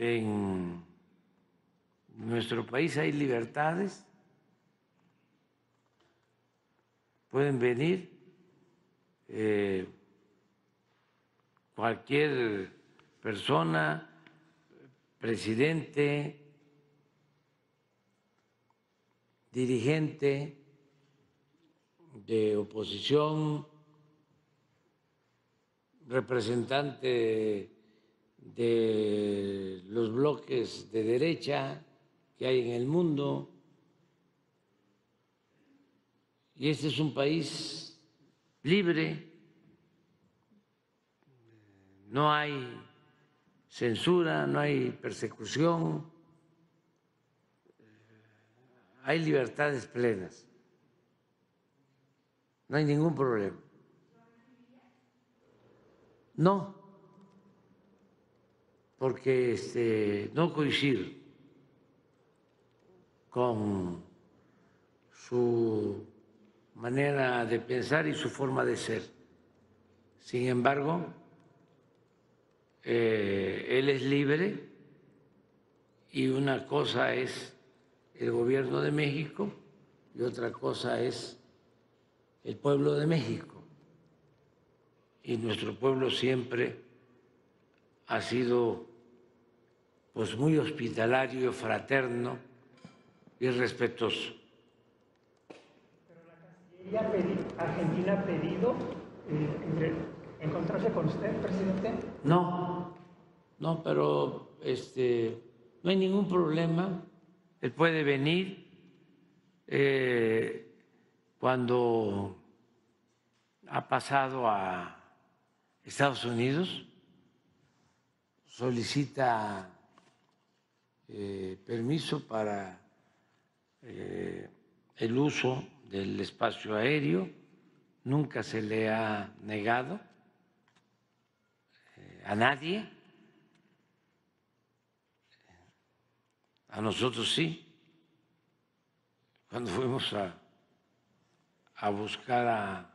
En nuestro país hay libertades, pueden venir cualquier persona, presidente, dirigente de oposición, representante de los bloques de derecha que hay en el mundo. Y este es un país libre, no hay censura, no hay persecución, hay libertades plenas, no hay ningún problema. No, porque no coincido con su manera de pensar y su forma de ser. Sin embargo, él es libre y una cosa es el gobierno de México y otra cosa es el pueblo de México. Y nuestro pueblo siempre ha sido pues muy hospitalario, fraterno y respetuoso. Pero la Cancillería Argentina ha pedido encontrarse con usted, presidente. No, no, pero no hay ningún problema. Él puede venir cuando ha pasado a Estados Unidos, solicita permiso para el uso del espacio aéreo, nunca se le ha negado a nadie, a nosotros sí, cuando fuimos a buscar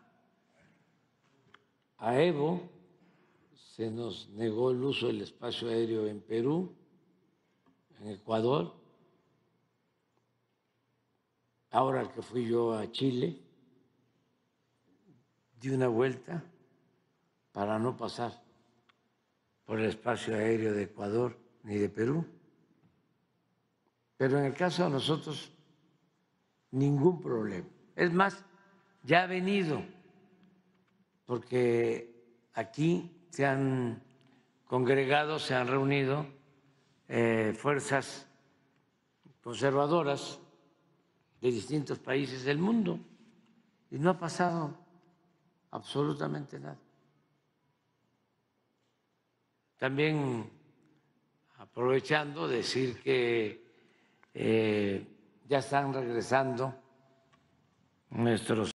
a Evo, se nos negó el uso del espacio aéreo en Perú, en Ecuador. Ahora que fui yo a Chile, di una vuelta para no pasar por el espacio aéreo de Ecuador ni de Perú. Pero en el caso de nosotros, ningún problema. Es más, ya ha venido, porque aquí se han congregado, se han reunido fuerzas conservadoras de distintos países del mundo y no ha pasado absolutamente nada. También aprovechando decir que ya están regresando nuestros